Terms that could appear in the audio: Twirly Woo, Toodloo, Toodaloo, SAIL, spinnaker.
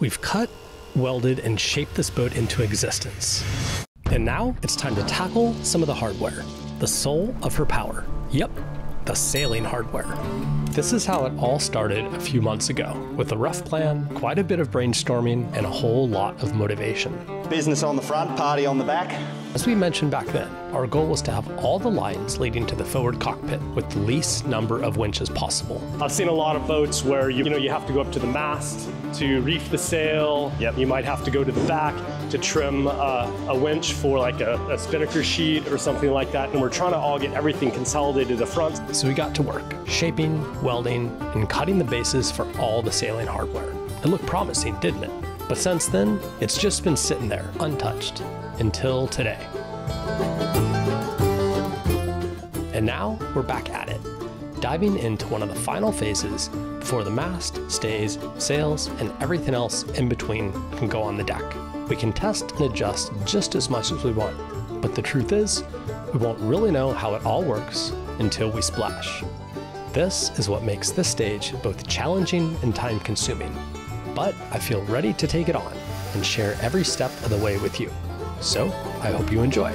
We've cut, welded, and shaped this boat into existence. And now it's time to tackle some of the hardware, the soul of her power. Yep, the sailing hardware. This is how it all started a few months ago, with a rough plan, quite a bit of brainstorming, and a whole lot of motivation. Business on the front, party on the back. As we mentioned back then, our goal was to have all the lines leading to the forward cockpit with the least number of winches possible. I've seen a lot of boats where you have to go up to the mast to reef the sail. Yep. You might have to go to the back to trim a winch for like a spinnaker sheet or something like that. And we're trying to all get everything consolidated to the front. So we got to work, shaping, welding, and cutting the bases for all the sailing hardware. It looked promising, didn't it? But since then, it's just been sitting there, untouched, until today. And now we're back at it, diving into one of the final phases before the mast, stays, sails, and everything else in between can go on the deck. We can test and adjust just as much as we want, but the truth is, we won't really know how it all works until we splash. This is what makes this stage both challenging and time-consuming. But I feel ready to take it on and share every step of the way with you. So I hope you enjoy.